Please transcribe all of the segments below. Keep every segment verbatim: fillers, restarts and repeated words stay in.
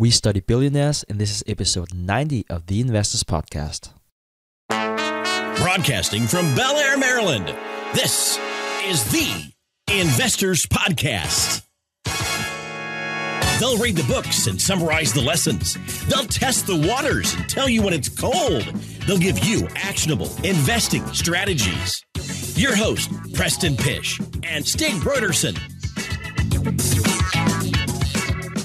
We study billionaires, and this is episode ninety of the Investors Podcast. Broadcasting from Bel Air, Maryland, this is the Investors Podcast. They'll read the books and summarize the lessons. They'll test the waters and tell you when it's cold. They'll give you actionable investing strategies. Your host, Preston Pysh and Stig Brodersen.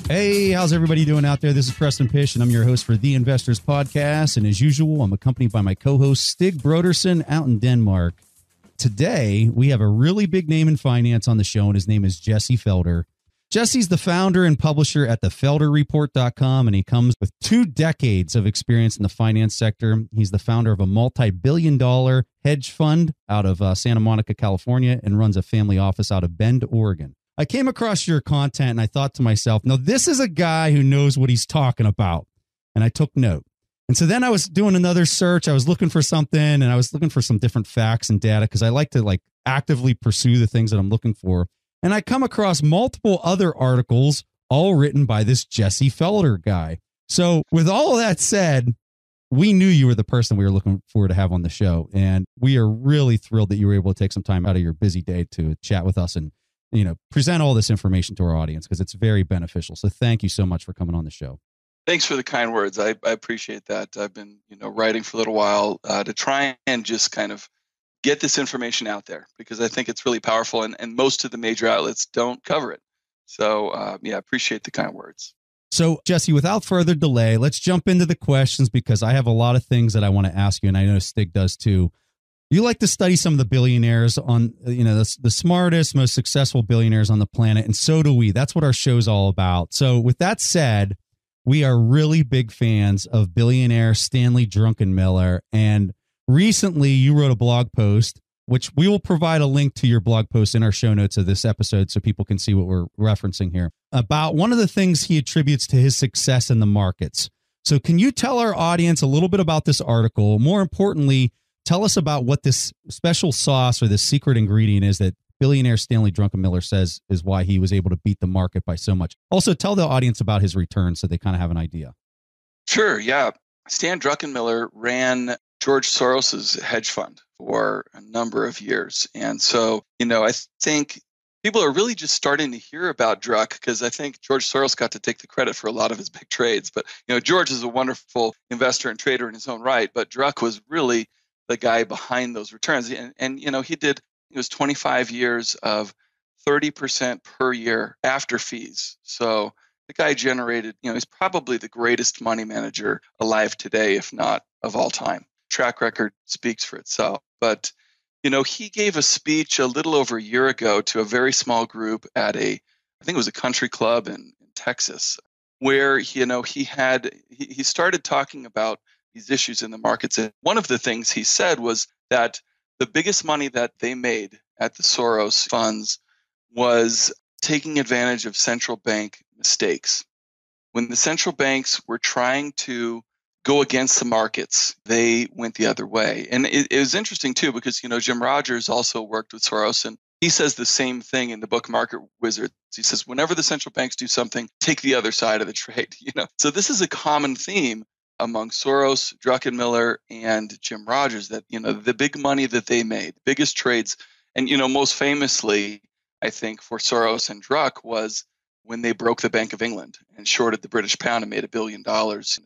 Hey, how's everybody doing out there? This is Preston Pysh, and I'm your host for The Investors Podcast. And as usual, I'm accompanied by my co-host, Stig Brodersen, out in Denmark. Today, we have a really big name in finance on the show, and his name is Jesse Felder. Jesse's the founder and publisher at the felder report dot com, and he comes with two decades of experience in the finance sector. He's the founder of a multi-billion dollar hedge fund out of uh, Santa Monica, California, and runs a family office out of Bend, Oregon. I came across your content, and I thought to myself, now this is a guy who knows what he's talking about, and I took note. And so then I was doing another search. I was looking for something, and I was looking for some different facts and data because I like to like actively pursue the things that I'm looking for. And I come across multiple other articles, all written by this Jesse Felder guy. So with all that said, we knew you were the person we were looking for to have on the show. And we are really thrilled that you were able to take some time out of your busy day to chat with us and, you know, present all this information to our audience because it's very beneficial. So thank you so much for coming on the show. Thanks for the kind words. I, I appreciate that. I've been, you know, writing for a little while uh, to try and just kind of get this information out there because I think it's really powerful and, and most of the major outlets don't cover it. So uh, yeah, appreciate the kind words. So Jesse, without further delay, let's jump into the questions because I have a lot of things that I want to ask you and I know Stig does too. You like to study some of the billionaires on, you know, the, the smartest, most successful billionaires on the planet. And so do we. That's what our show's all about. So with that said, we are really big fans of billionaire Stanley Druckenmiller. And recently, you wrote a blog post, which we will provide a link to your blog post in our show notes of this episode so people can see what we're referencing here, about one of the things he attributes to his success in the markets. So can you tell our audience a little bit about this article? More importantly, tell us about what this special sauce or this secret ingredient is that billionaire Stanley Druckenmiller says is why he was able to beat the market by so much. Also, tell the audience about his return so they kind of have an idea. Sure, yeah. Stan Druckenmiller ran George Soros's hedge fund for a number of years. And so, you know, I think people are really just starting to hear about Druck because I think George Soros got to take the credit for a lot of his big trades. But, you know, George is a wonderful investor and trader in his own right, but Druck was really the guy behind those returns. And, and you know, he did, it was twenty-five years of thirty percent per year after fees. So the guy generated, you know, he's probably the greatest money manager alive today, if not of all time. Track record speaks for itself. But, you know, he gave a speech a little over a year ago to a very small group at a, I think it was a country club in, in Texas, where, you know, he had, he, he started talking about these issues in the markets. And one of the things he said was that the biggest money that they made at the Soros funds was taking advantage of central bank mistakes. When the central banks were trying to go against the markets, they went the other way. And it, it was interesting too, because, you know, Jim Rogers also worked with Soros and he says the same thing in the book, Market Wizards. He says, whenever the central banks do something, take the other side of the trade, you know? So this is a common theme among Soros, Druckenmiller, and Jim Rogers that, you know, the big money that they made, biggest trades. And, you know, most famously, I think for Soros and Druck was when they broke the Bank of England and shorted the British pound and made a billion dollars.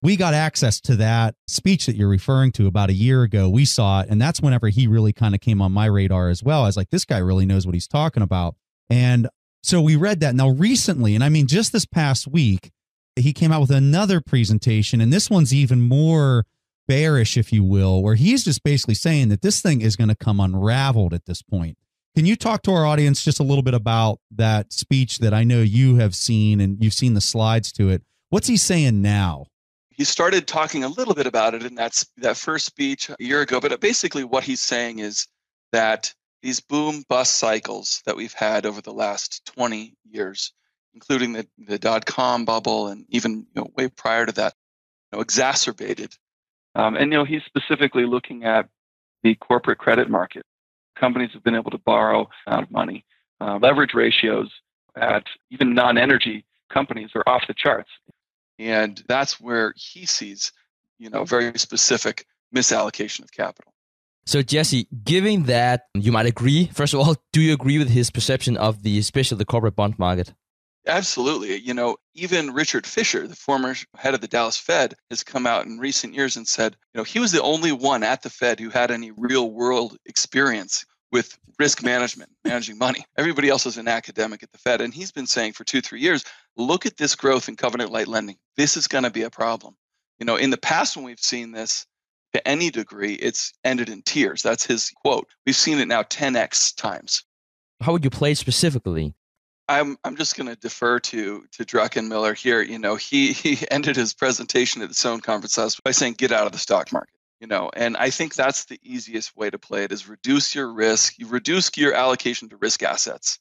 We got access to that speech that you're referring to about a year ago. We saw it. And that's whenever he really kind of came on my radar as well. I was like, this guy really knows what he's talking about. And so we read that. Now recently, and I mean, just this past week, he came out with another presentation. And this one's even more bearish, if you will, where he's just basically saying that this thing is going to come unraveled at this point. Can you talk to our audience just a little bit about that speech that I know you have seen and you've seen the slides to it? What's he saying now? He started talking a little bit about it in that, that first speech a year ago, but basically what he's saying is that these boom bust cycles that we've had over the last twenty years, including the, the dot-com bubble and even, you know, way prior to that, you know, exacerbated. Um, and, you know, he's specifically looking at the corporate credit market. Companies have been able to borrow out of money. Uh, leverage ratios at even non-energy companies are off the charts. And that's where he sees, you know, very specific misallocation of capital. So Jesse, given that you might agree, first of all, do you agree with his perception of the, especially the corporate bond market? Absolutely. You know, even Richard Fisher, the former head of the Dallas Fed, has come out in recent years and said, you know, he was the only one at the Fed who had any real world experience with risk management, managing money. Everybody else is an academic at the Fed. And he's been saying for two, three years, look at this growth in covenant-lite lending. This is going to be a problem. You know, in the past, when we've seen this to any degree, it's ended in tears. That's his quote. We've seen it now ten x times. How would you play specifically? I'm I'm just going to defer to to Druckenmiller here. You know, he he ended his presentation at the Sohn conference last week by saying, "Get out of the stock market." You know, and I think that's the easiest way to play it is reduce your risk. You reduce your allocation to risk assets.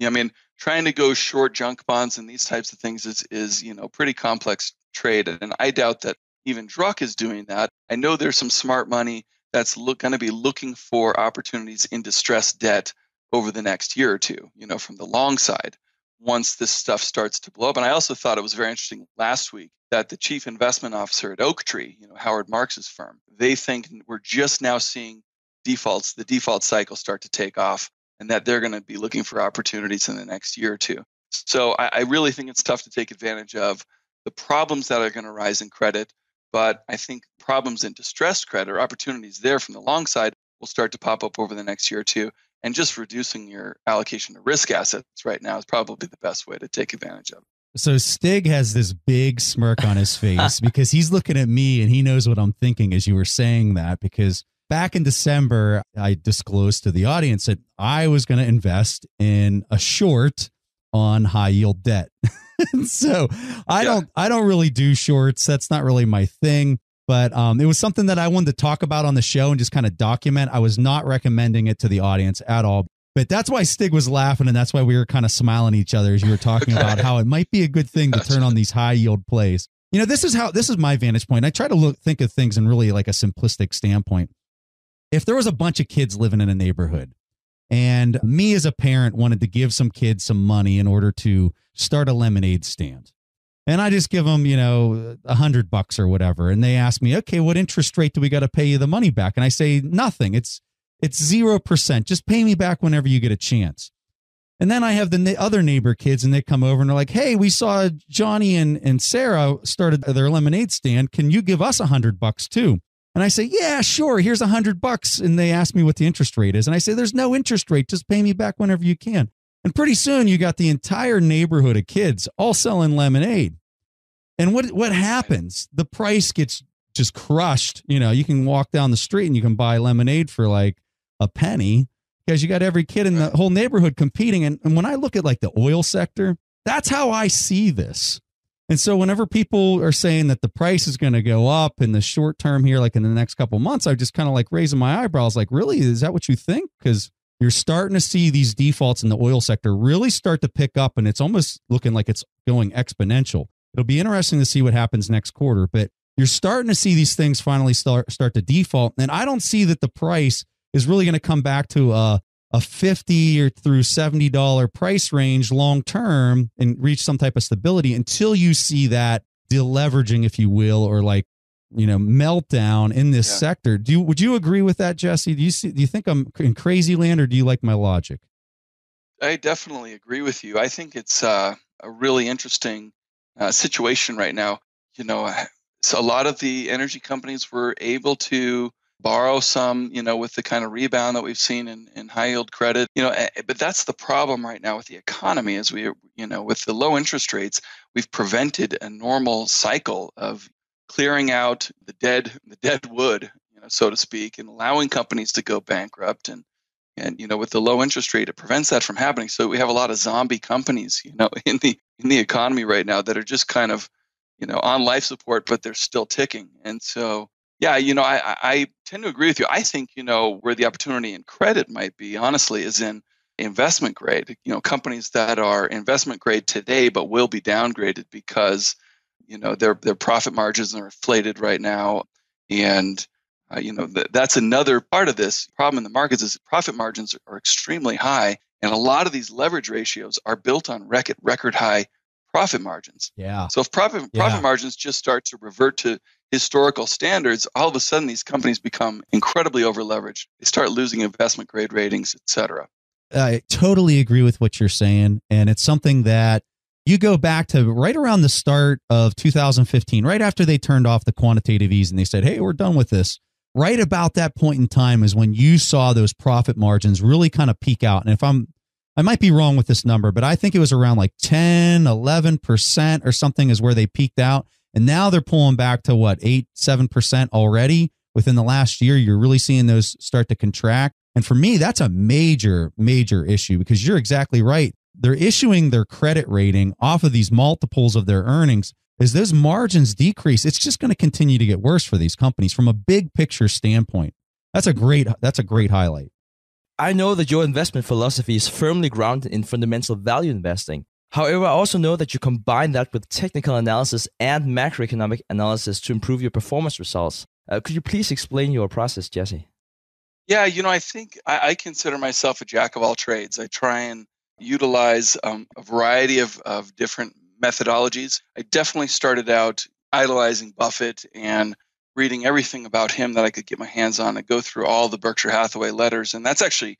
You know, I mean, trying to go short junk bonds and these types of things is is you know pretty complex trade, and I doubt that even Druck is doing that. I know there's some smart money that's look, going to be looking for opportunities in distressed debt over the next year or two, you know, from the long side, once this stuff starts to blow up. And I also thought it was very interesting last week that the chief investment officer at Oaktree, you know, Howard Marks' firm, they think we're just now seeing defaults, the default cycle start to take off, and that they're going to be looking for opportunities in the next year or two. So I, I really think it's tough to take advantage of the problems that are going to rise in credit, but I think problems in distressed credit or opportunities there from the long side will start to pop up over the next year or two. And just reducing your allocation to risk assets right now is probably the best way to take advantage of it. So Stig has this big smirk on his face because he's looking at me and he knows what I'm thinking as you were saying that, because back in December, I disclosed to the audience that I was going to invest in a short on high yield debt. so I yeah. don't, I don't really do shorts. That's not really my thing. But um, it was something that I wanted to talk about on the show and just kind of document. I was not recommending it to the audience at all. But that's why Stig was laughing, and that's why we were kind of smiling at each other as you were talking okay. about how it might be a good thing to turn on these high yield plays. You know, this is how this is my vantage point. I try to look, think of things in really like a simplistic standpoint. If there was a bunch of kids living in a neighborhood, and me as a parent wanted to give some kids some money in order to start a lemonade stand, and I just give them, you know, a hundred bucks or whatever. And they ask me, okay, what interest rate do we got to pay you the money back? And I say, nothing. It's, it's zero percent. Just pay me back whenever you get a chance. And then I have the other neighbor kids and they come over and they're like, hey, we saw Johnny and, and Sarah started their lemonade stand. Can you give us a hundred bucks too? And I say, yeah, sure. Here's a hundred bucks. And they ask me what the interest rate is. And I say, there's no interest rate. Just pay me back whenever you can. And pretty soon you got the entire neighborhood of kids all selling lemonade. And what, what happens? The price gets just crushed. You know, you can walk down the street and you can buy lemonade for like a penny because you got every kid in the whole neighborhood competing. And, and when I look at like the oil sector, that's how I see this. And so whenever people are saying that the price is going to go up in the short term here, like in the next couple of months, I just kind of like raising my eyebrows, like, really, is that what you think? Because you're starting to see these defaults in the oil sector really start to pick up, and it's almost looking like it's going exponential. It'll be interesting to see what happens next quarter, but you're starting to see these things finally start, start to default. And I don't see that the price is really going to come back to a, a fifty or through seventy dollars price range long-term and reach some type of stability until you see that deleveraging, if you will, or like, you know, meltdown in this yeah. sector. Do you, would you agree with that, Jesse? Do you see, do you think I'm in crazy land, or do you like my logic? I definitely agree with you. I think it's uh, a really interesting uh, situation right now. You know, so a lot of the energy companies were able to borrow some, you know, with the kind of rebound that we've seen in, in high yield credit, you know, but that's the problem right now with the economy is we, you know, with the low interest rates, we've prevented a normal cycle of clearing out the dead, the dead wood, you know, so to speak, and allowing companies to go bankrupt. And, and, you know, with the low interest rate, it prevents that from happening. So we have a lot of zombie companies, you know, in the, in the economy right now that are just kind of, you know, on life support, but they're still ticking. And so, yeah, you know, I, I tend to agree with you. I think, you know, where the opportunity in credit might be, honestly, is in investment grade, you know, companies that are investment grade today, but will be downgraded because you know, their their profit margins are inflated right now. And, uh, you know, th- that's another part of this problem in the markets is profit margins are, are extremely high. And a lot of these leverage ratios are built on record, record high profit margins. Yeah. So if profit yeah. profit margins just start to revert to historical standards, all of a sudden these companies become incredibly over-leveraged. They start losing investment grade ratings, et cetera. I totally agree with what you're saying. And it's something that you go back to right around the start of two thousand fifteen, right after they turned off the quantitative ease and they said, hey, we're done with this. Right about that point in time is when you saw those profit margins really kind of peak out. And if I'm, I might be wrong with this number, but I think it was around like ten, eleven percent or something is where they peaked out. And now they're pulling back to what, eight, seven percent already within the last year. You're really seeing those start to contract. And for me, that's a major, major issue because you're exactly right. They're issuing their credit rating off of these multiples of their earnings. As those margins decrease, it's just going to continue to get worse for these companies from a big picture standpoint. That's a great, that's a great highlight. I know that your investment philosophy is firmly grounded in fundamental value investing. However, I also know that you combine that with technical analysis and macroeconomic analysis to improve your performance results. Uh, could you please explain your process, Jesse? Yeah, you know, I think I, I consider myself a jack of all trades. I try and utilize um, a variety of, of different methodologies. I definitely started out idolizing Buffett and reading everything about him that I could get my hands on. I go through all the Berkshire Hathaway letters, and that's actually,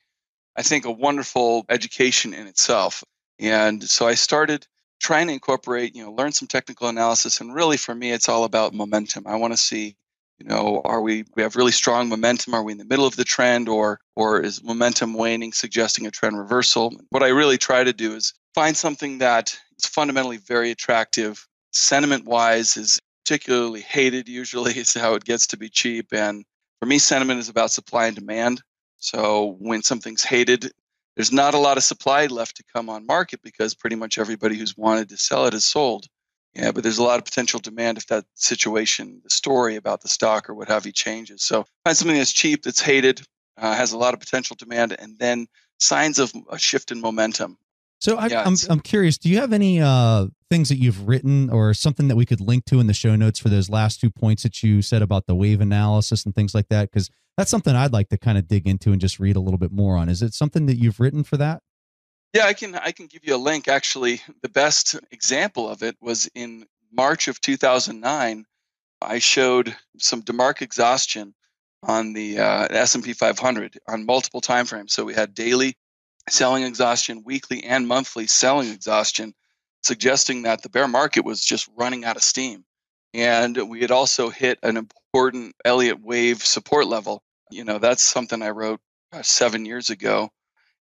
I think, a wonderful education in itself. And so I started trying to incorporate, you know, learn some technical analysis. And really, for me, it's all about momentum. I want to see, you know, are we we have really strong momentum? Are we in the middle of the trend, or or is momentum waning, suggesting a trend reversal? What I really try to do is find something that is fundamentally very attractive, sentiment-wise is particularly hated. Usually, is how it gets to be cheap. And for me, sentiment is about supply and demand. So when something's hated, there's not a lot of supply left to come on market because pretty much everybody who's wanted to sell it has sold. Yeah, but there's a lot of potential demand if that situation, the story about the stock or what have you changes. So find something that's cheap, that's hated, uh, has a lot of potential demand, and then signs of a shift in momentum. So I, yeah, I'm I'm curious, do you have any uh, things that you've written or something that we could link to in the show notes for those last two points that you said about the wave analysis and things like that? Because that's something I'd like to kind of dig into and just read a little bit more on. Is it something that you've written for that? Yeah, I can I can give you a link. Actually, the best example of it was in March of two thousand nine. I showed some DeMarc exhaustion on the uh, S and P five hundred on multiple timeframes. So we had daily selling exhaustion, weekly and monthly selling exhaustion, suggesting that the bear market was just running out of steam. And we had also hit an important Elliott wave support level. You know, that's something I wrote uh, seven years ago.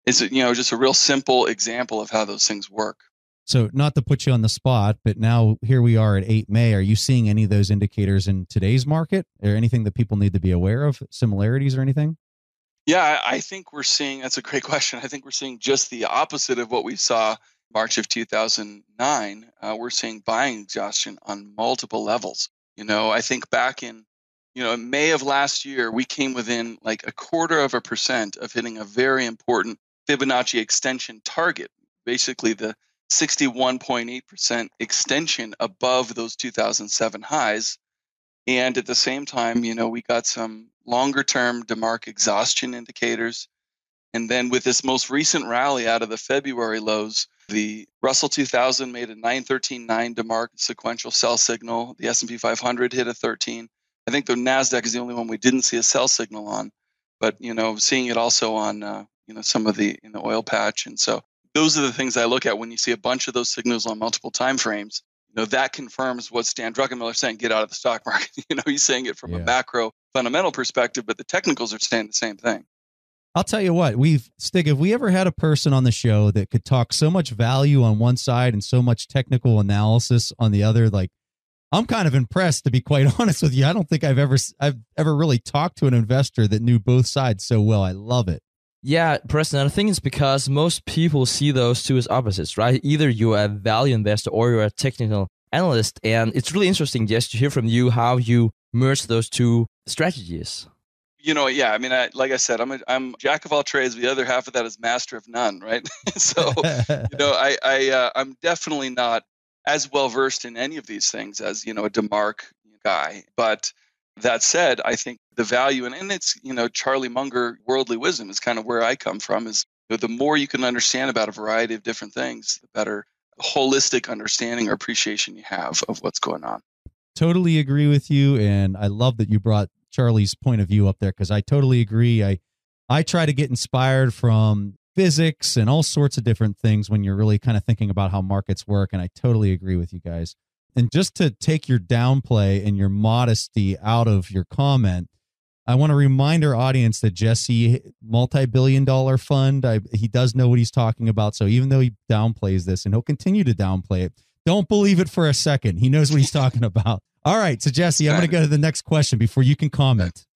It's, you know, just a real simple example of how those things work. So not to put you on the spot, but now here we are at eighth of May. Are you seeing any of those indicators in today's market or anything that people need to be aware of, similarities or anything? Yeah, I think we're seeing, that's a great question. I think we're seeing just the opposite of what we saw March of two thousand nine. Uh, we're seeing buying exhaustion on multiple levels. You know, I think back in, you know, in May of last year, we came within like a quarter of a percent of hitting a very important Fibonacci extension target, basically the sixty-one point eight percent extension above those two thousand seven highs. And at the same time, you know, we got some longer-term DeMarc exhaustion indicators. And then with this most recent rally out of the February lows, the Russell two thousand made a nine thirteen nine DeMarc sequential sell signal. The S and P five hundred hit a thirteen. I think the NASDAQ is the only one we didn't see a sell signal on. But, you know, seeing it also on, uh, you know, some of the in the oil patch. And so those are the things I look at when you see a bunch of those signals on multiple timeframes. You know, that confirms what Stan Druckenmiller is saying, get out of the stock market. You know, he's saying it from yeah. a macro fundamental perspective, but the technicals are saying the same thing. I'll tell you what, we've, Stig, have we ever had a person on the show that could talk so much value on one side and so much technical analysis on the other? Like, I'm kind of impressed, to be quite honest with you. I don't think I've ever, I've ever really talked to an investor that knew both sides so well. I love it. Yeah, Preston, and I think it's because most people see those two as opposites, right? Either you're a value investor or you're a technical analyst. And it's really interesting just to hear from you how you merge those two strategies. You know, yeah, I mean, I, like I said, I'm a, I'm jack of all trades. The other half of that is master of none, right? So, you know, I, I, uh, I'm definitely not as well-versed in any of these things as, you know, a DeMarc guy. But that said, I think the value, and, and it's, you know, Charlie Munger, worldly wisdom is kind of where I come from, is, you know, the more you can understand about a variety of different things, the better holistic understanding or appreciation you have of what's going on. Totally agree with you. And I love that you brought Charlie's point of view up there, because I totally agree. I, I try to get inspired from physics and all sorts of different things when you're really kind of thinking about how markets work. And I totally agree with you guys. And just to take your downplay and your modesty out of your comment, I want to remind our audience that Jesse, multi-billion dollar fund, I, he does know what he's talking about. So even though he downplays this, and he'll continue to downplay it, don't believe it for a second. He knows what he's talking about. All right. So Jesse, I'm going to go to the next question before you can comment.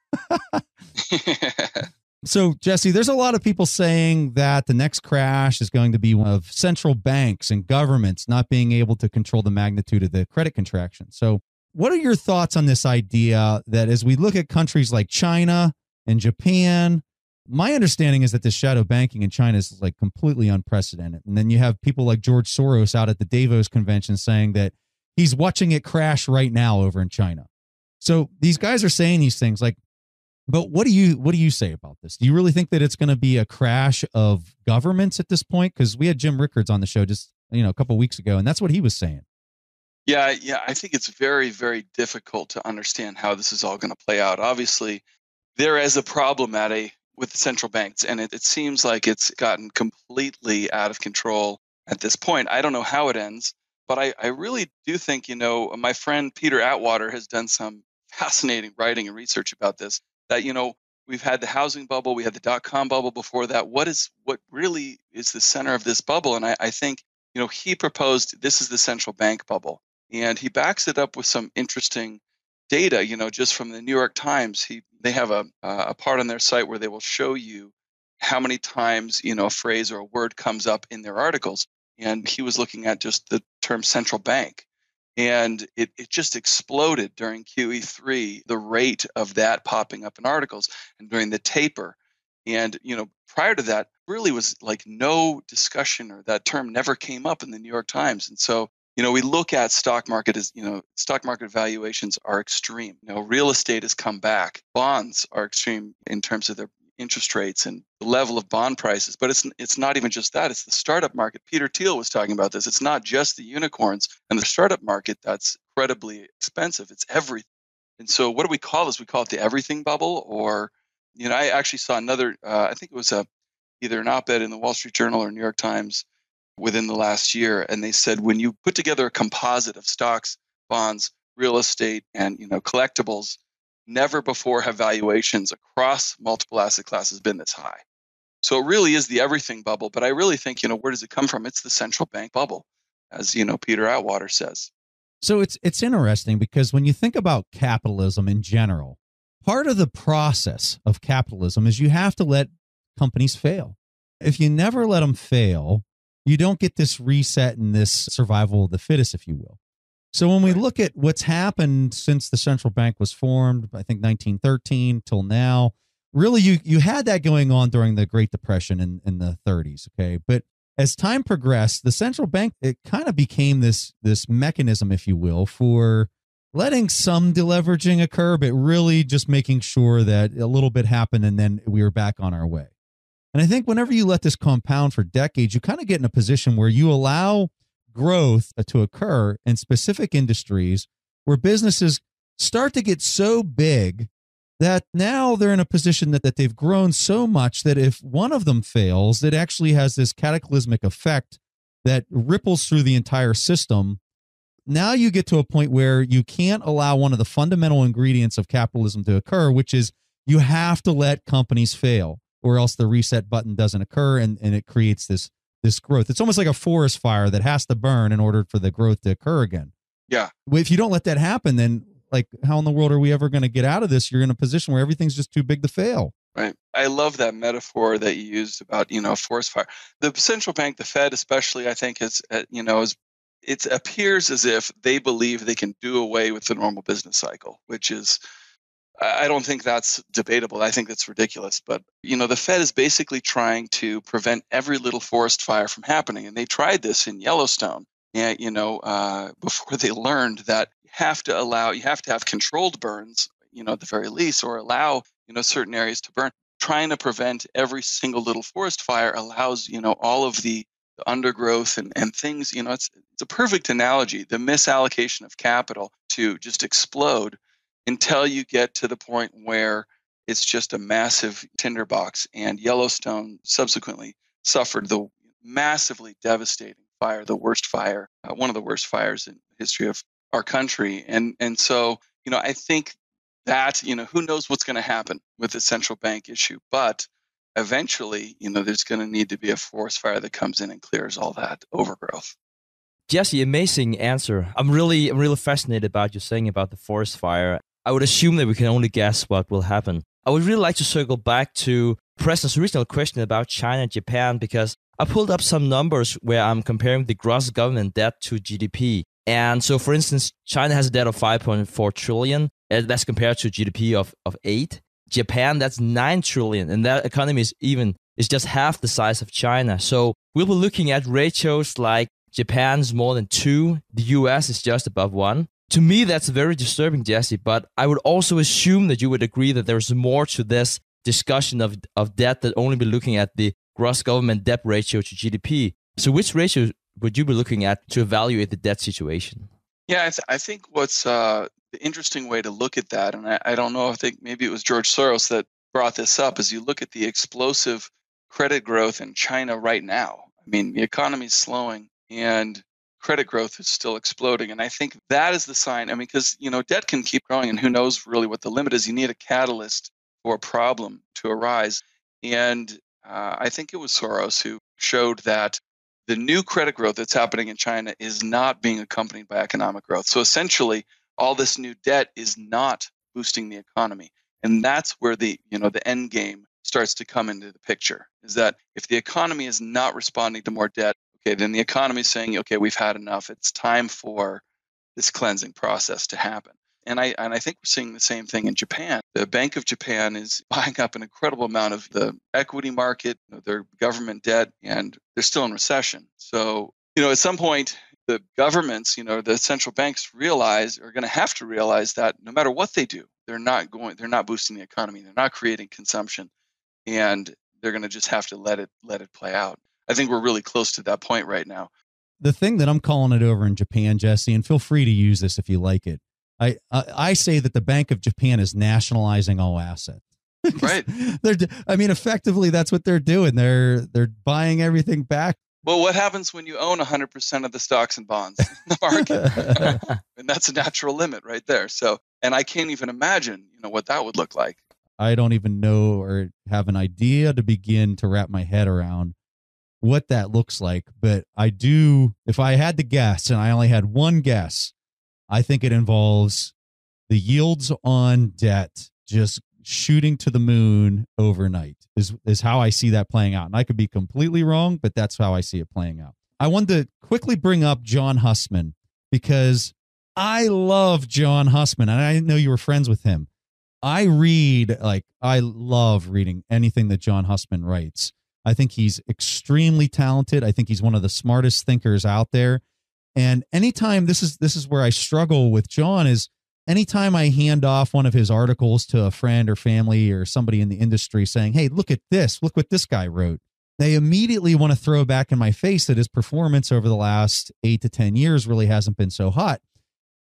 So Jesse, there's a lot of people saying that the next crash is going to be one of central banks and governments not being able to control the magnitude of the credit contraction. So what are your thoughts on this idea that as we look at countries like China and Japan, my understanding is that the shadow banking in China is like completely unprecedented. And then you have people like George Soros out at the Davos convention saying that he's watching it crash right now over in China. So these guys are saying these things like, but what do you what do you say about this? Do you really think that it's going to be a crash of governments at this point? Because we had Jim Rickards on the show just you know a couple of weeks ago, and that's what he was saying. Yeah, yeah, I think it's very, very difficult to understand how this is all going to play out. Obviously, there is a problem at a with central banks, and it, it seems like it's gotten completely out of control at this point. I don't know how it ends, but I, I really do think you know my friend Peter Atwater has done some fascinating writing and research about this. That, you know, we've had the housing bubble, we had the dot-com bubble before that. What is what really is the center of this bubble? And I, I think, you know, he proposed this is the central bank bubble. And he backs it up with some interesting data, you know, just from the New York Times. He They have a, a part on their site where they will show you how many times, you know, a phrase or a word comes up in their articles. And he was looking at just the term central bank. And it, it just exploded during Q E three, the rate of that popping up in articles and during the taper. And, you know, prior to that, really was like no discussion, or that term never came up in the New York Times. And so, you know, we look at stock market as, you know, stock market valuations are extreme. You know, real estate has come back. Bonds are extreme in terms of their interest rates and the level of bond prices. But it's it's not even just that. It's the startup market. Peter Thiel was talking about this. It's not just the unicorns and the startup market that's incredibly expensive. It's everything. And so what do we call this? We call it the everything bubble. Or, you know, I actually saw another, uh, I think it was a either an op-ed in the Wall Street Journal or New York Times within the last year. And they said, when you put together a composite of stocks, bonds, real estate, and, you know, collectibles, never before have valuations across multiple asset classes been this high. So it really is the everything bubble. But I really think, you know, where does it come from? It's the central bank bubble, as, you know, Peter Atwater says. So it's it's interesting because when you think about capitalism in general, part of the process of capitalism is you have to let companies fail. If you never let them fail, you don't get this reset and this survival of the fittest, if you will. So when we look at what's happened since the central bank was formed, I think nineteen thirteen till now, really you you had that going on during the Great Depression in, in the thirties, okay? But as time progressed, the central bank, it kind of became this this mechanism, if you will, for letting some deleveraging occur, but really just making sure that a little bit happened and then we were back on our way. And I think whenever you let this compound for decades, you kind of get in a position where you allow growth to occur in specific industries where businesses start to get so big that now they're in a position that, that they've grown so much that if one of them fails, it actually has this cataclysmic effect that ripples through the entire system. Now you get to a point where you can't allow one of the fundamental ingredients of capitalism to occur, which is you have to let companies fail or else the reset button doesn't occur and, and it creates this this growth. It's almost like a forest fire that has to burn in order for the growth to occur again. Yeah. If you don't let that happen, then like how in the world are we ever going to get out of this? You're in a position where everything's just too big to fail. Right. I love that metaphor that you used about, you know, forest fire. The central bank, the Fed especially, I think is, you know, is it appears as if they believe they can do away with the normal business cycle, which is, I don't think that's debatable. I think that's ridiculous. But, you know, the Fed is basically trying to prevent every little forest fire from happening. And they tried this in Yellowstone, and, you know, uh, before they learned that you have to allow, you have to have controlled burns, you know, at the very least, or allow, you know, certain areas to burn. Trying to prevent every single little forest fire allows, you know, all of the the undergrowth and, and things, you know, it's it's a perfect analogy. The misallocation of capital to just explode until you get to the point where it's just a massive tinderbox. And Yellowstone subsequently suffered the massively devastating fire, the worst fire, uh, one of the worst fires in the history of our country. And and so, you know, I think that, you know, who knows what's going to happen with the central bank issue, but eventually, you know, there's going to need to be a forest fire that comes in and clears all that overgrowth. Jesse, amazing answer. I'm really, I'm really fascinated by what you're saying about the forest fire. I would assume that we can only guess what will happen. I would really like to circle back to Preston's original question about China and Japan, because I pulled up some numbers where I'm comparing the gross government debt to G D P. And so, for instance, China has a debt of five point four trillion. That's compared to G D P of, of eight. Japan, that's nine trillion. And that economy is even, is just half the size of China. So we'll be looking at ratios like Japan's more than two. The U S is just above one. To me, that's very disturbing, Jesse, but I would also assume that you would agree that there's more to this discussion of, of debt than only be looking at the gross government debt ratio to G D P. So which ratio would you be looking at to evaluate the debt situation? Yeah, I, th- I think what's uh, the interesting way to look at that, and I, I don't know, I think maybe it was George Soros that brought this up, is you look at the explosive credit growth in China right now. I mean, the economy's slowing and credit growth is still exploding. And I think that is the sign. I mean, because, you know, debt can keep growing and who knows really what the limit is. You need a catalyst for a problem to arise. And uh, I think it was Soros who showed that the new credit growth that's happening in China is not being accompanied by economic growth. So essentially, all this new debt is not boosting the economy. And that's where the, you know, the end game starts to come into the picture, is that if the economy is not responding to more debt, okay, then the economy is saying, okay, we've had enough. It's time for this cleansing process to happen. And I and I think we're seeing the same thing in Japan. The Bank of Japan is buying up an incredible amount of the equity market, their government debt, and they're still in recession. So, you know, at some point, the governments, you know, the central banks realize are going to have to realize that no matter what they do, they're not going, they're not boosting the economy, they're not creating consumption, and they're going to just have to let it let it play out. I think we're really close to that point right now. The thing that I'm calling it over in Japan, Jesse, and feel free to use this if you like it. I I, I say that the Bank of Japan is nationalizing all assets. Right. They're, I mean, effectively, that's what they're doing. They're they're buying everything back. Well, what happens when you own one hundred percent of the stocks and bonds in the market? And that's a natural limit right there. So, and I can't even imagine, you know, what that would look like. I don't even know or have an idea to begin to wrap my head around what that looks like. But I do, if I had to guess, and I only had one guess, I think it involves the yields on debt just shooting to the moon overnight is, is how I see that playing out. And I could be completely wrong, but that's how I see it playing out. I wanted to quickly bring up John Hussman because I love John Hussman. And I know you were friends with him. I read, like, I love reading anything that John Hussman writes. I think he's extremely talented. I think he's one of the smartest thinkers out there. And anytime, this is this is where I struggle with John, is anytime I hand off one of his articles to a friend or family or somebody in the industry saying, hey, look at this, look what this guy wrote, they immediately want to throw back in my face that his performance over the last eight to ten years really hasn't been so hot.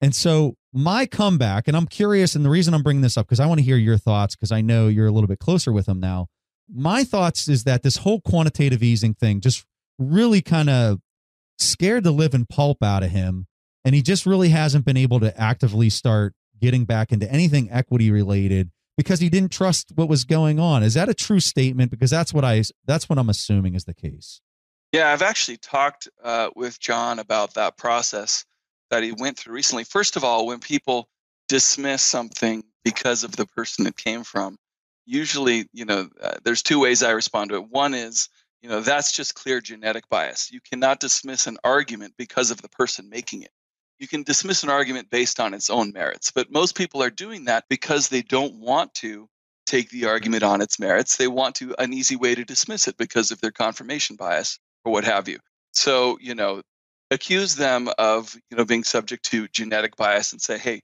And so my comeback, and I'm curious, and the reason I'm bringing this up, because I want to hear your thoughts, because I know you're a little bit closer with him now. My thoughts is that this whole quantitative easing thing just really kind of scared the living pulp out of him. And he just really hasn't been able to actively start getting back into anything equity related because he didn't trust what was going on. Is that a true statement? Because that's what I, that's what I'm assuming is the case. Yeah, I've actually talked uh, with John about that process that he went through recently. First of all, when people dismiss something because of the person it came from, usually, you know, uh, there's two ways I respond to it. One is, you know, that's just clear genetic bias. You cannot dismiss an argument because of the person making it. You can dismiss an argument based on its own merits, but most people are doing that because they don't want to take the argument on its merits. They want to an easy way to dismiss it because of their confirmation bias or what have you. So, you know, accuse them of, you know, being subject to genetic bias and say, hey,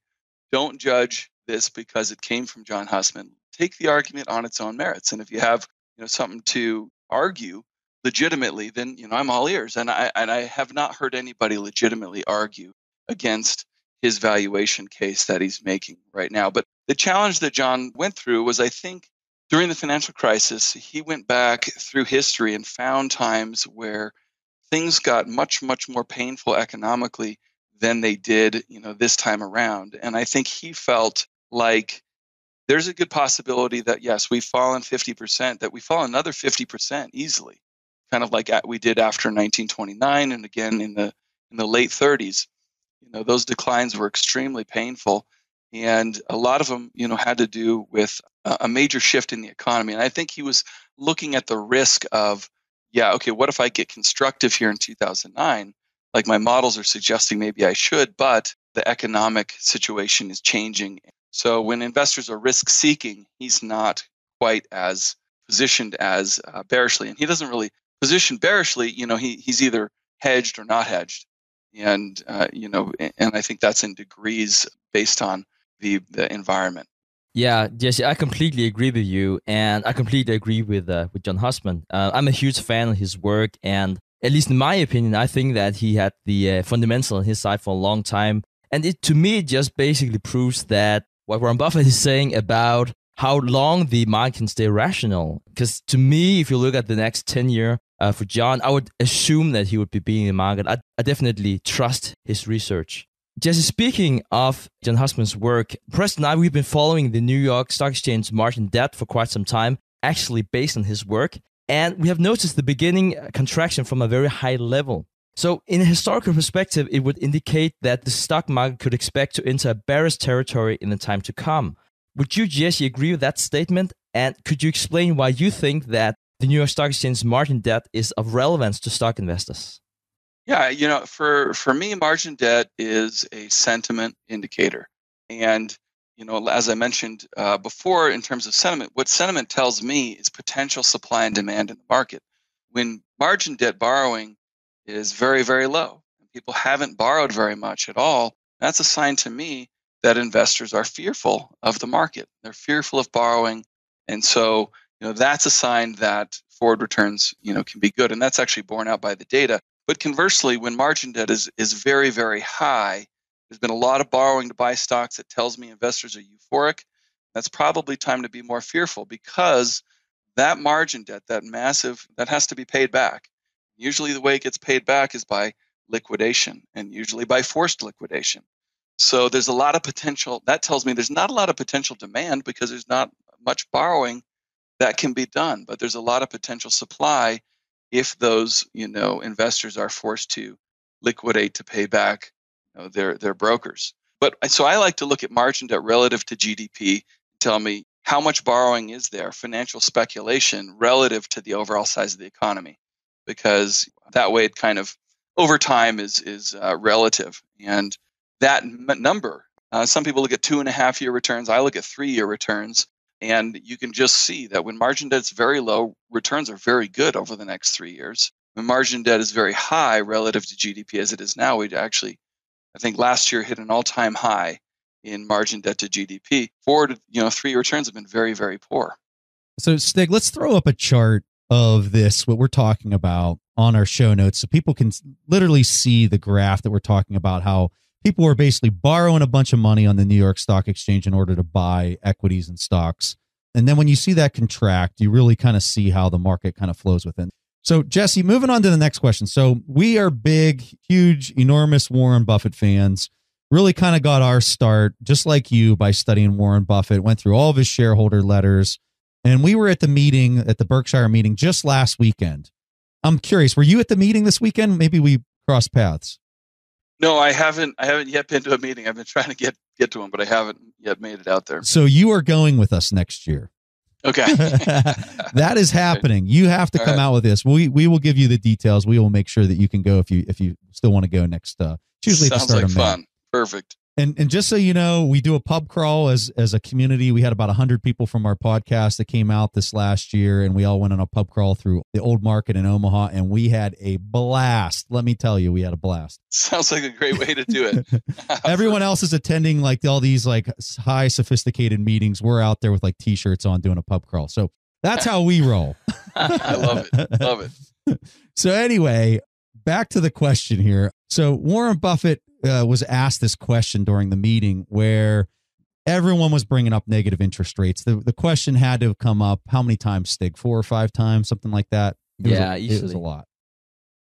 don't judge this because it came from John Hussman. Take the argument on its own merits. And if you have, you know, something to argue, legitimately, then you know I'm all ears. And I and I have not heard anybody legitimately argue against his valuation case that he's making right now. But the challenge that John went through was, I think, during the financial crisis, he went back through history and found times where things got much, much more painful economically than they did, you know, this time around. And I think he felt like there's a good possibility that, yes, we've fallen fifty percent, that we fall another fifty percent easily, kind of like we did after nineteen twenty-nine and again in the in the late thirties. You know, those declines were extremely painful. And a lot of them, you know, had to do with a major shift in the economy. And I think he was looking at the risk of, yeah, okay, what if I get constructive here in two thousand nine? Like my models are suggesting maybe I should, but the economic situation is changing. So when investors are risk-seeking, he's not quite as positioned as uh, bearishly. And he doesn't really position bearishly, you know, he he's either hedged or not hedged. And, uh, you know, and I think that's in degrees based on the, the environment. Yeah, Jesse, I completely agree with you. And I completely agree with uh, with John Hussman. Uh, I'm a huge fan of his work. And at least in my opinion, I think that he had the uh, fundamental on his side for a long time. And it, to me, it just basically proves that what Warren Buffett is saying about how long the market can stay rational. Because to me, if you look at the next ten year uh, for John, I would assume that he would be beating the market. I, I definitely trust his research. Jesse, speaking of John Hussman's work, Preston and I, we've been following the New York Stock Exchange margin debt for quite some time, actually based on his work. And we have noticed the beginning contraction from a very high level. So in a historical perspective, it would indicate that the stock market could expect to enter bearish territory in the time to come. Would you, Jesse, agree with that statement? And could you explain why you think that the New York Stock Exchange margin debt is of relevance to stock investors? Yeah, you know, for, for me, margin debt is a sentiment indicator. And, you know, as I mentioned uh, before, in terms of sentiment, what sentiment tells me is potential supply and demand in the market. When margin debt borrowing is very, very low, and people haven't borrowed very much at all, that's a sign to me that investors are fearful of the market. They're fearful of borrowing. And so, you know, that's a sign that forward returns, you know, can be good. And that's actually borne out by the data. But conversely, when margin debt is, is very, very high, there's been a lot of borrowing to buy stocks. It tells me investors are euphoric. That's probably time to be more fearful, because that margin debt, that massive, that has to be paid back. Usually the way it gets paid back is by liquidation, and usually by forced liquidation. So there's a lot of potential. That tells me there's not a lot of potential demand, because there's not much borrowing that can be done. But there's a lot of potential supply if those, you know, investors are forced to liquidate to pay back, you know, their their brokers. But so I like to look at margin debt relative to G D P. Tell me how much borrowing is there, financial speculation relative to the overall size of the economy, because that way it kind of over time is is uh, relative. And that m- number, uh, some people look at two and a half year returns. I look at three year returns. And you can just see that when margin debt is very low, returns are very good over the next three years. When margin debt is very high relative to G D P as it is now, we actually, I think last year hit an all-time high in margin debt to G D P. Forward, you know, three-year returns have been very, very poor. So, Stig, let's throw up a chart of this, what we're talking about, on our show notes, so people can literally see the graph that we're talking about, how people were basically borrowing a bunch of money on the New York Stock Exchange in order to buy equities and stocks. And then when you see that contract, you really kind of see how the market kind of flows within. So, Jesse, moving on to the next question. So we are big, huge, enormous Warren Buffett fans. Really kind of got our start, just like you, by studying Warren Buffett, went through all of his shareholder letters. And we were at the meeting, at the Berkshire meeting just last weekend. I'm curious, were you at the meeting this weekend? Maybe we crossed paths. No, I haven't. I haven't yet been to a meeting. I've been trying to get, get to one, but I haven't yet made it out there. So you are going with us next year. Okay, that is happening. You have to All come right. out with this. We we will give you the details. We will make sure that you can go if you if you still want to go next. Uh, usually sounds at the start like of May. Fun. Perfect. And and just so you know, we do a pub crawl as as a community. We had about a hundred people from our podcast that came out this last year, and we all went on a pub crawl through the old market in Omaha, and we had a blast. Let me tell you, we had a blast. Sounds like a great way to do it. Everyone else is attending like all these like high sophisticated meetings. We're out there with like t-shirts on doing a pub crawl. So that's how we roll. I love it. Love it. So anyway, back to the question here. So Warren Buffett uh, was asked this question during the meeting where everyone was bringing up negative interest rates. The, the question had to have come up how many times, Stig? Four or five times, something like that? It yeah, was a, it was a lot.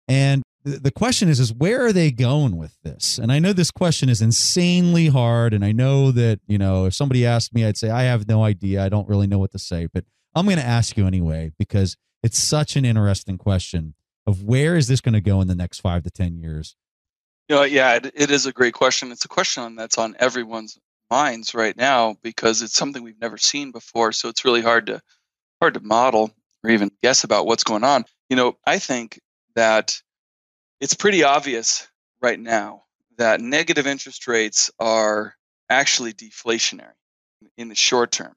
And th the question is, is where are they going with this? And I know this question is insanely hard. And I know that, you know, if somebody asked me, I'd say, I have no idea. I don't really know what to say. But I'm going to ask you anyway, because it's such an interesting question of where is this going to go in the next five to ten years? You know, yeah, it, it is a great question. It's a question that's on everyone's minds right now because it's something we've never seen before. So it's really hard to hard to model or even guess about what's going on. You know, I think that it's pretty obvious right now that negative interest rates are actually deflationary in the short term.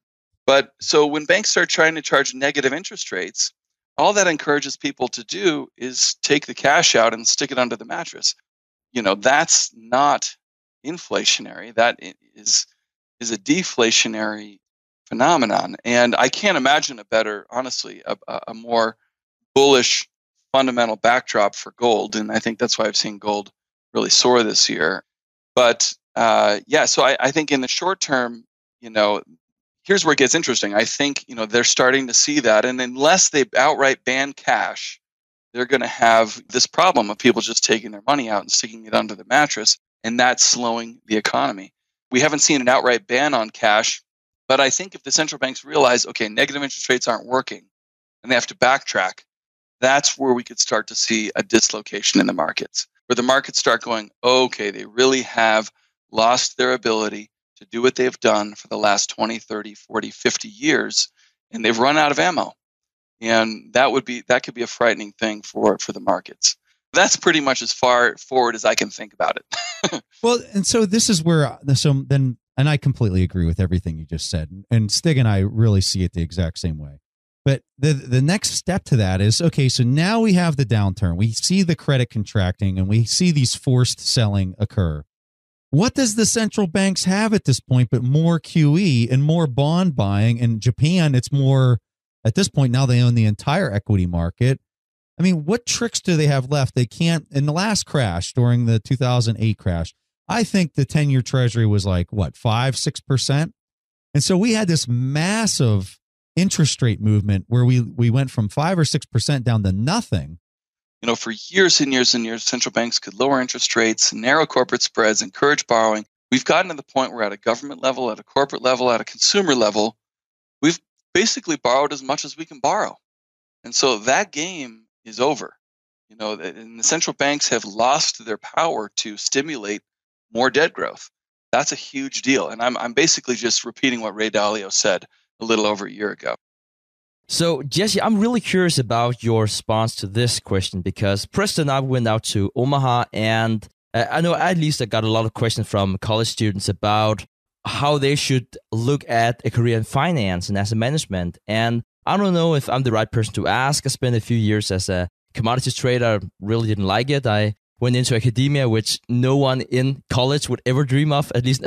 But so when banks start trying to charge negative interest rates, all that encourages people to do is take the cash out and stick it under the mattress. You know, that's not inflationary. That is is a deflationary phenomenon. And I can't imagine a better, honestly, a, a more bullish fundamental backdrop for gold. And I think that's why I've seen gold really soar this year. But uh, yeah, so I, I think in the short term, you know, here's where it gets interesting. I think, you know, they're starting to see that. And unless they outright ban cash, they're going to have this problem of people just taking their money out and sticking it under the mattress. And that's slowing the economy. We haven't seen an outright ban on cash. But I think if the central banks realize, okay, negative interest rates aren't working and they have to backtrack, that's where we could start to see a dislocation in the markets, where the markets start going, okay, they really have lost their ability to do what they've done for the last twenty, thirty, forty, fifty years, and they've run out of ammo. And that would be that could be a frightening thing for for the markets. That's pretty much as far forward as I can think about it. Well, and so this is where so then and I completely agree with everything you just said. And Stig and I really see it the exact same way. But the the next step to that is, okay, so now we have the downturn. We see the credit contracting and we see these forced selling occur. What does the central banks have at this point but more Q E and more bond buying? In Japan, it's more, at this point, now they own the entire equity market. I mean, what tricks do they have left? They can't, in the last crash, during the two thousand eight crash, I think the ten-year treasury was like, what, five, six percent? And so we had this massive interest rate movement where we, we went from five or six percent down to nothing. You know, for years and years and years, central banks could lower interest rates, narrow corporate spreads, encourage borrowing. We've gotten to the point where at a government level, at a corporate level, at a consumer level, we've basically borrowed as much as we can borrow. And so that game is over. You know, and the central banks have lost their power to stimulate more debt growth. That's a huge deal. And I'm, I'm basically just repeating what Ray Dalio said a little over a year ago. So, Jesse, I'm really curious about your response to this question because Preston and I went out to Omaha, and I know at least I got a lot of questions from college students about how they should look at a career in finance and asset management. And I don't know if I'm the right person to ask. I spent a few years as a commodities trader. I really didn't like it. I went into academia, which no one in college would ever dream of, at least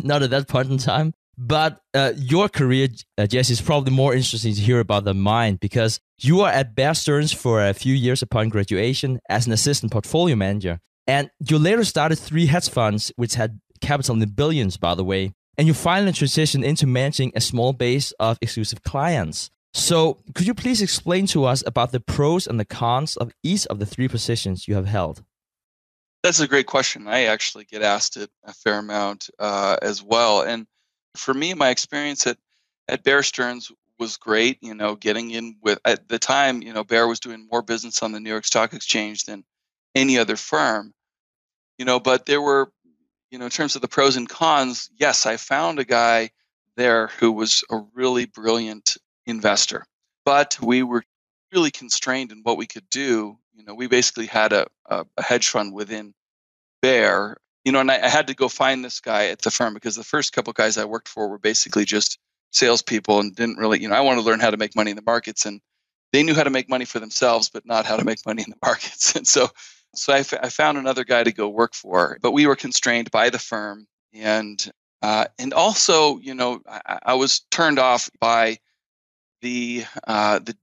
not at that point in time. But uh, your career, uh, Jesse, is probably more interesting to hear about than mine because you are at Bear Stearns for a few years upon graduation as an assistant portfolio manager. And you later started three hedge funds, which had capital in the billions, by the way. And you finally transitioned into managing a small base of exclusive clients. So could you please explain to us about the pros and the cons of each of the three positions you have held? That's a great question. I actually get asked it a fair amount uh, as well. And for me, my experience at, at Bear Stearns was great, you know, getting in with, at the time, you know, Bear was doing more business on the New York Stock Exchange than any other firm, you know, but there were, you know, in terms of the pros and cons, yes, I found a guy there who was a really brilliant investor, but we were really constrained in what we could do. You know, we basically had a, a, a hedge fund within Bear. You know, and I, I had to go find this guy at the firm because the first couple of guys I worked for were basically just salespeople and didn't really, you know, I wanted to learn how to make money in the markets, and they knew how to make money for themselves, but not how to make money in the markets. And so, so I, f I found another guy to go work for, but we were constrained by the firm, and uh, and also, you know, I, I was turned off by the uh, the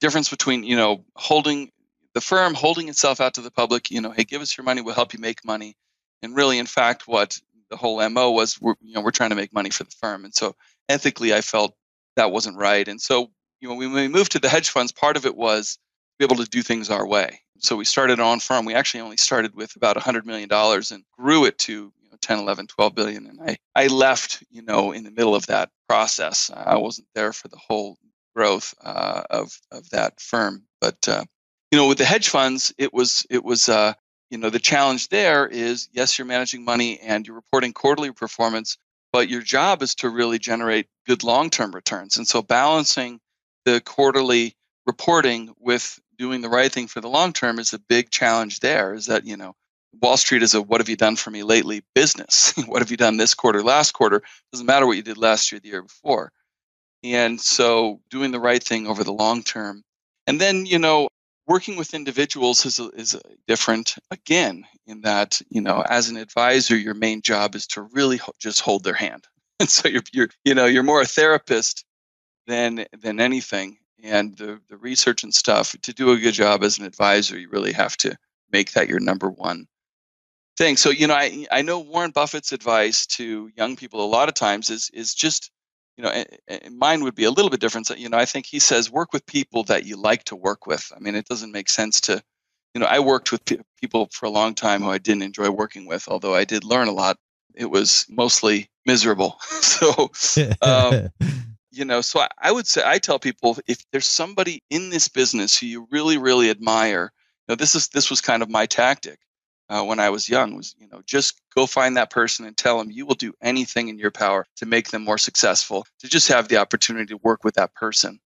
difference between, you know, holding the firm holding itself out to the public, you know, hey, give us your money, we'll help you make money. And really, in fact, what the whole M O was, we're, you know, we're trying to make money for the firm. And so ethically, I felt that wasn't right. And so, you know, when we moved to the hedge funds, part of it was to be able to do things our way. So we started on firm. We actually only started with about one hundred million dollars and grew it to you know, ten, eleven, twelve billion. And I, I left, you know, in the middle of that process. I wasn't there for the whole growth uh, of, of that firm. But, uh, you know, with the hedge funds, it was, it was, uh, you know, the challenge there is, yes, you're managing money and you're reporting quarterly performance, but your job is to really generate good long-term returns. And so balancing the quarterly reporting with doing the right thing for the long term is a big challenge there, is that, you know, Wall Street is a what have you done for me lately business. What have you done this quarter, last quarter? Doesn't matter what you did last year, the year before. And so doing the right thing over the long term. And then, you know, working with individuals is is different, again, in that, you know, as an advisor, your main job is to really ho- just hold their hand. And so you're, you're, you know, you're more a therapist than than anything. And the, the research and stuff, to do a good job as an advisor, you really have to make that your number one thing. So, you know, I I know Warren Buffett's advice to young people a lot of times is is just, you know, and, and mine would be a little bit different. You know, I think he says, work with people that you like to work with. I mean, it doesn't make sense to, you know, I worked with p- people for a long time who I didn't enjoy working with, although I did learn a lot. It was mostly miserable. so, um, You know, so I, I would say, I tell people, if there's somebody in this business who you really, really admire, you know, this is this was kind of my tactic uh, when I was young, was, you know, just go find that person and tell them you will do anything in your power to make them more successful, to just have the opportunity to work with that person.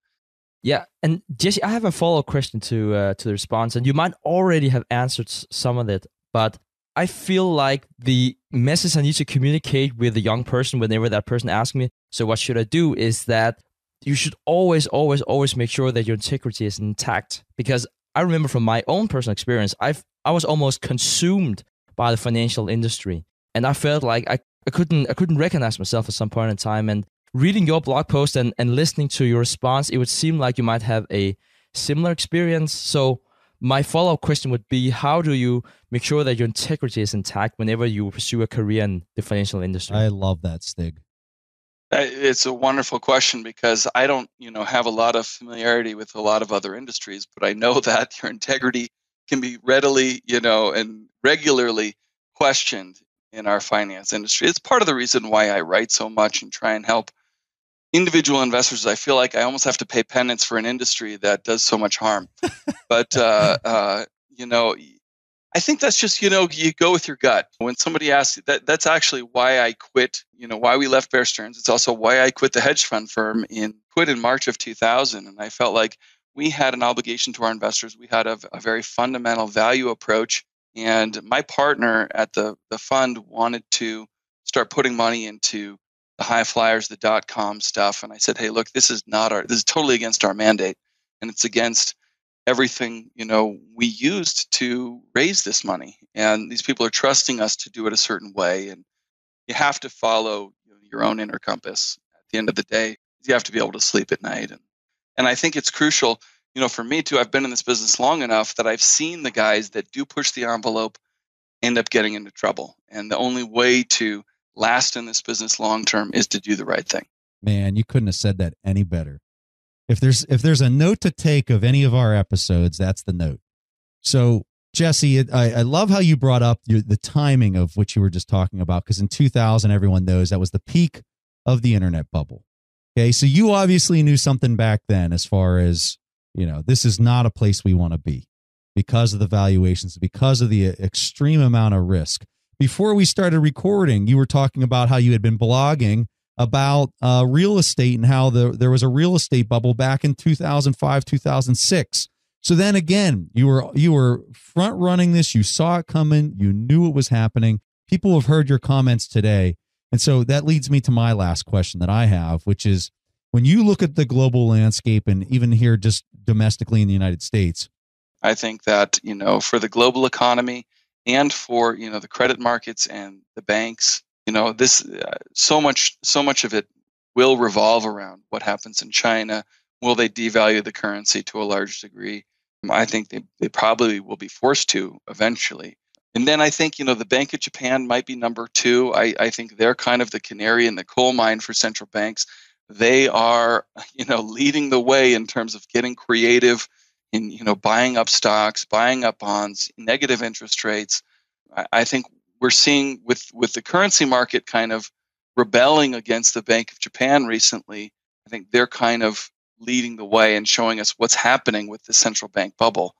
Yeah. And Jesse, I have a follow-up question to uh, to the response, and you might already have answered some of it, but I feel like the message I need to communicate with the young person whenever that person asks me, so what should I do, is that you should always, always, always make sure that your integrity is intact. Because I remember from my own personal experience, I've, I was almost consumed by the financial industry. And I felt like I, I couldn't I couldn't recognize myself at some point in time. And reading your blog post and, and listening to your response, it would seem like you might have a similar experience. So my follow-up question would be, how do you make sure that your integrity is intact whenever you pursue a career in the financial industry? I love that, Stig. It's a wonderful question, because I don't, you know, have a lot of familiarity with a lot of other industries, but I know that your integrity can be readily, you know, and regularly questioned in our finance industry. It's part of the reason why I write so much and try and help individual investors. I feel like I almost have to pay penance for an industry that does so much harm. But, uh, uh, you know, I think that's just, you know, you go with your gut. When somebody asks you, that, that's actually why I quit, you know, why we left Bear Stearns. It's also why I quit the hedge fund firm in, quit in March of two thousand. And I felt like we had an obligation to our investors. We had a, a very fundamental value approach. And my partner at the, the fund wanted to start putting money into the high flyers, the dot-com stuff. And I said, hey, look, this is not our, this is totally against our mandate. And it's against everything, you know, we used to raise this money. And these people are trusting us to do it a certain way. And you have to follow, you know, your own inner compass. At the end of the day, you have to be able to sleep at night. And, and I think it's crucial, you know, for me too, I've been in this business long enough that I've seen the guys that do push the envelope end up getting into trouble. And the only way to last in this business long term is to do the right thing. Man, you couldn't have said that any better. If there's if there's a note to take of any of our episodes, that's the note. So Jesse, I, I love how you brought up your, the timing of what you were just talking about, because in two thousand, everyone knows that was the peak of the internet bubble. Okay, so you obviously knew something back then as far as, you know, this is not a place we want to be because of the valuations, because of the extreme amount of risk. Before we started recording, you were talking about how you had been blogging about uh, real estate and how the, there was a real estate bubble back in two thousand five, two thousand six. So then again, you were you were front running this. You saw it coming. You knew it was happening. People have heard your comments today. And so that leads me to my last question that I have, which is, when you look at the global landscape and even here just domestically in the United States, I think that, you know, for the global economy, and for, you know, the credit markets and the banks, you know, this uh, so much so much of it will revolve around what happens in China. Will they devalue the currency to a large degree? I think they, they probably will be forced to eventually. And then I think, you know, the Bank of Japan might be number two. I, I think they're kind of the canary in the coal mine for central banks. They are, you know, leading the way in terms of getting creative in, you know, buying up stocks, buying up bonds, negative interest rates. I, I think we're seeing with, with the currency market kind of rebelling against the Bank of Japan recently. I think they're kind of leading the way and showing us what's happening with the central bank bubble.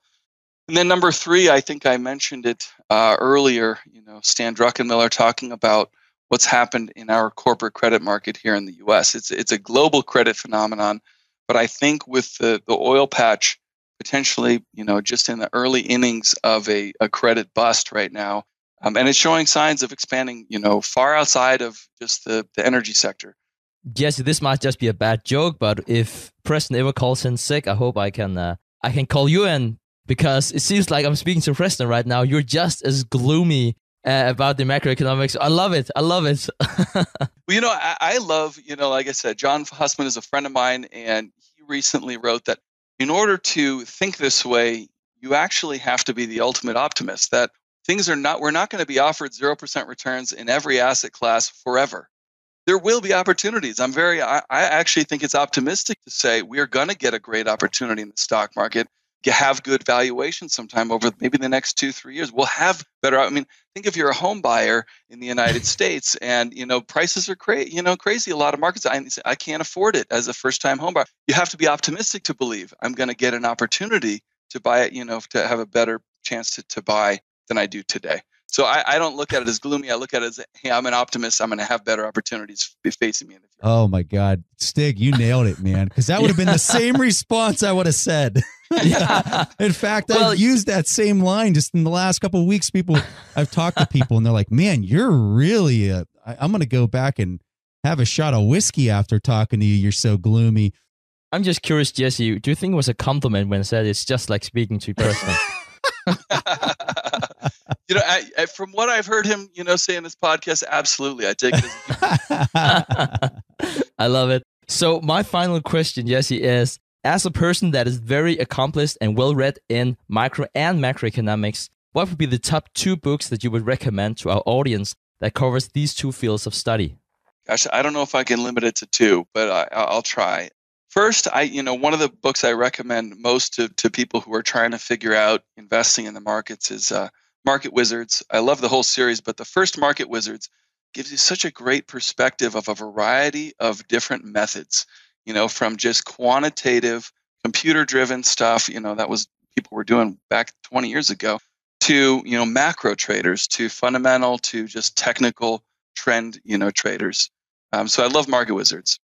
And then number three, I think I mentioned it uh, earlier, you know, Stan Druckenmiller talking about what's happened in our corporate credit market here in the U S. It's it's a global credit phenomenon, but I think with the, the oil patch potentially, you know, just in the early innings of a, a credit bust right now, um, and it's showing signs of expanding, you know, far outside of just the, the energy sector. Jesse, this might just be a bad joke, but if Preston ever calls in sick, I hope I can uh, I can call you in, because it seems like I'm speaking to Preston right now. You're just as gloomy uh, about the macroeconomics. I love it. I love it. Well, you know, I, I love, you know, like I said, John Hussman is a friend of mine, and he recently wrote that in order to think this way, you actually have to be the ultimate optimist, that things are not, we're not going to be offered zero percent returns in every asset class forever. There will be opportunities. I'm very, I, I actually think it's optimistic to say we are going to get a great opportunity in the stock market. You have good valuations sometime over maybe the next two, three years. We'll have better. I mean, think if you're a home buyer in the United States and, you know, prices are cra- you know, crazy. A lot of markets, I, I can't afford it as a first-time home buyer. You have to be optimistic to believe I'm going to get an opportunity to buy it, you know, to have a better chance to, to buy than I do today. So I, I don't look at it as gloomy. I look at it as, hey, I'm an optimist. I'm going to have better opportunities facing me in the future. Oh, my God. Stig, you nailed it, man, because that would have yeah. been the same response I would have said. yeah. In fact, well, I've used that same line just in the last couple of weeks. People, I've talked to people, and they're like, man, you're really a, I, I'm going to go back and have a shot of whiskey after talking to you. You're so gloomy. I'm just curious, Jesse, do you think it was a compliment when I said it's just like speaking to a person? You know, I, I, from what I've heard him, you know, say in this podcast, absolutely, I take it as I love it. So my final question, Jesse, is as a person that is very accomplished and well-read in micro and macroeconomics, what would be the top two books that you would recommend to our audience that covers these two fields of study? Gosh, I don't know if I can limit it to two, but I, I'll try. First, I, you know, one of the books I recommend most to, to people who are trying to figure out investing in the markets is uh, Market Wizards. I love the whole series, but the first Market Wizards gives you such a great perspective of a variety of different methods, you know, from just quantitative, computer-driven stuff, you know, that was people were doing back twenty years ago, to, you know, macro traders, to fundamental, to just technical trend, you know, traders. Um, so I love Market Wizards.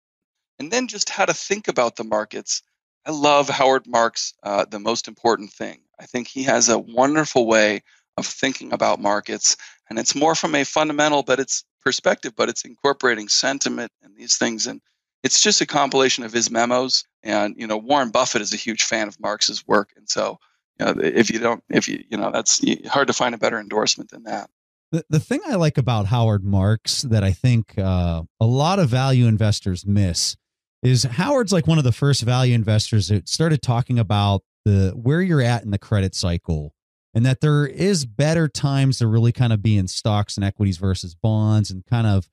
And then just how to think about the markets. I love Howard Marks, uh, The Most Important Thing. I think he has a wonderful way of thinking about markets, and it's more from a fundamental, but it's perspective, but it's incorporating sentiment and these things, and it's just a compilation of his memos. And you know, Warren Buffett is a huge fan of Marx's work, and so you know, if you don't, if you you know, that's hard to find a better endorsement than that. The the thing I like about Howard Marks that I think uh, a lot of value investors miss is Howard's like one of the first value investors that started talking about the where you're at in the credit cycle. And that there is better times to really kind of be in stocks and equities versus bonds, and kind of,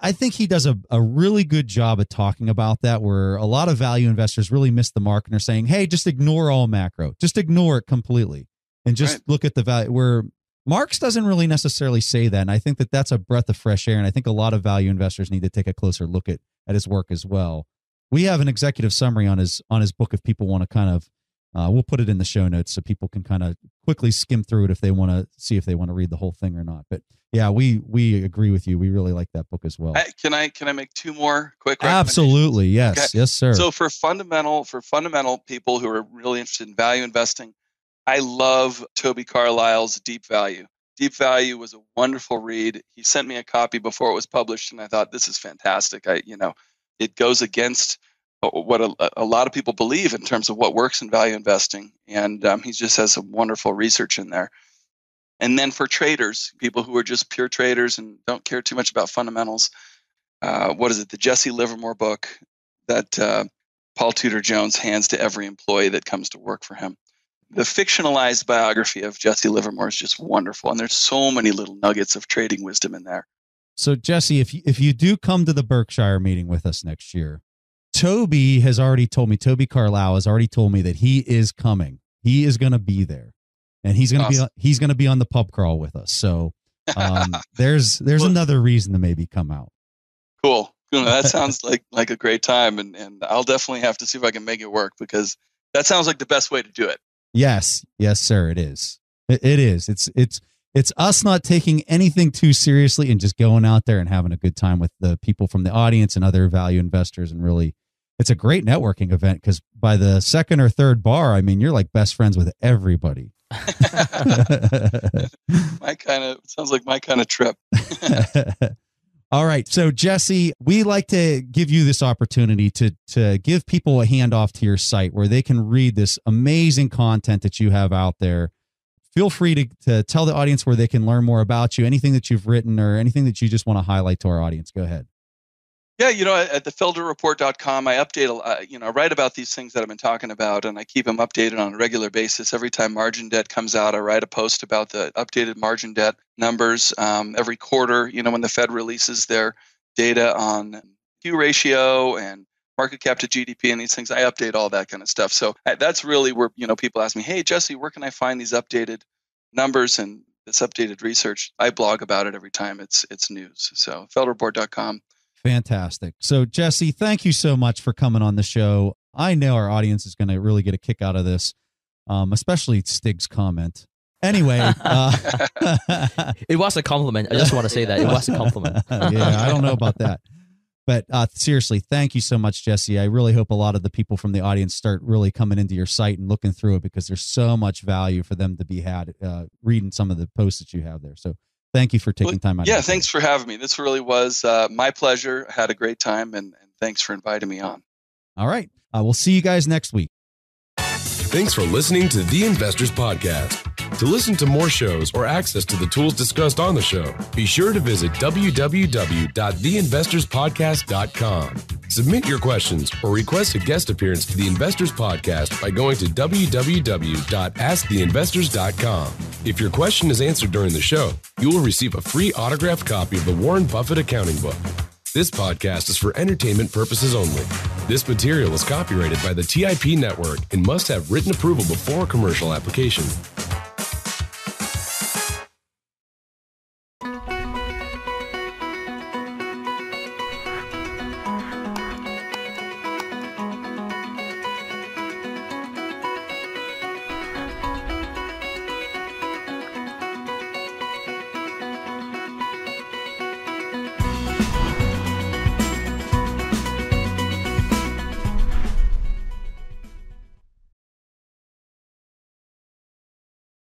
I think he does a, a really good job of talking about that, where a lot of value investors really miss the mark and are saying, hey, just ignore all macro, just ignore it completely and just right. look at the value, where Marx doesn't really necessarily say that. And I think that that's a breath of fresh air. And I think a lot of value investors need to take a closer look at, at his work as well. We have an executive summary on his, on his book if people want to kind of, Uh, we'll put it in the show notes so people can kind of quickly skim through it if they want to see if they want to read the whole thing or not. But yeah, we we agree with you. We really like that book as well. I, can I can I make two more quick recommendations? Absolutely, yes, okay. yes, sir. So for fundamental for fundamental people who are really interested in value investing, I love Toby Carlisle's Deep Value. Deep Value was a wonderful read. He sent me a copy before it was published, and I thought this is fantastic. I you know it goes against what a, a lot of people believe in terms of what works in value investing. And um, he just has some wonderful research in there. And then for traders, people who are just pure traders and don't care too much about fundamentals, uh, what is it? The Jesse Livermore book that uh, Paul Tudor Jones hands to every employee that comes to work for him. the fictionalized biography of Jesse Livermore is just wonderful. And there's so many little nuggets of trading wisdom in there. So, Jesse, if you, if you do come to the Berkshire meeting with us next year, Toby has already told me, Toby Carlisle has already told me that he is coming. He is going to be there. And he's going to awesome. be he's going to be on the pub crawl with us. So um, there's there's well, another reason to maybe come out. Cool. You know, that sounds like like a great time. And, and I'll definitely have to see if I can make it work, because that sounds like the best way to do it. Yes. Yes, sir. It is. It, it is. It's it's it's us not taking anything too seriously and just going out there and having a good time with the people from the audience and other value investors. And really, it's a great networking event, because by the second or third bar, I mean, you're like best friends with everybody. my kind of sounds like my kind of trip. All right. So, Jesse, we like to give you this opportunity to to give people a handoff to your site where they can read this amazing content that you have out there. Feel free to, to tell the audience where they can learn more about you, anything that you've written or anything that you just want to highlight to our audience. Go ahead. Yeah, you know, at the felder report dot com, I update, uh, you know, I write about these things that I've been talking about, and I keep them updated on a regular basis. Every time margin debt comes out, I write a post about the updated margin debt numbers. Um, every quarter, you know, when the Fed releases their data on Q ratio and market cap to G D P and these things, I update all that kind of stuff. So that's really where, you know, people ask me, hey, Jesse, where can I find these updated numbers and this updated research? I blog about it every time it's it's news. So felder report dot com. Fantastic. So, Jesse, thank you so much for coming on the show. I know our audience is going to really get a kick out of this, um, especially Stig's comment. Anyway. Uh, it was a compliment. I just want to say that. It was a compliment. Yeah, I don't know about that. But uh, seriously, thank you so much, Jesse. I really hope a lot of the people from the audience start really coming into your site and looking through it, because there's so much value for them to be had uh, reading some of the posts that you have there. So, thank you for taking time out. Yeah, thanks for having me. This really was uh, my pleasure. I had a great time, and, and thanks for inviting me on. All right. Uh, we'll see you guys next week. Thanks for listening to The Investors Podcast. To listen to more shows or access to the tools discussed on the show, be sure to visit w w w dot the investors podcast dot com. Submit your questions or request a guest appearance to The Investors Podcast by going to w w w dot ask the investors dot com. If your question is answered during the show, you will receive a free autographed copy of the Warren Buffett Accounting Book. This podcast is for entertainment purposes only. This material is copyrighted by the T I P Network and must have written approval before commercial application.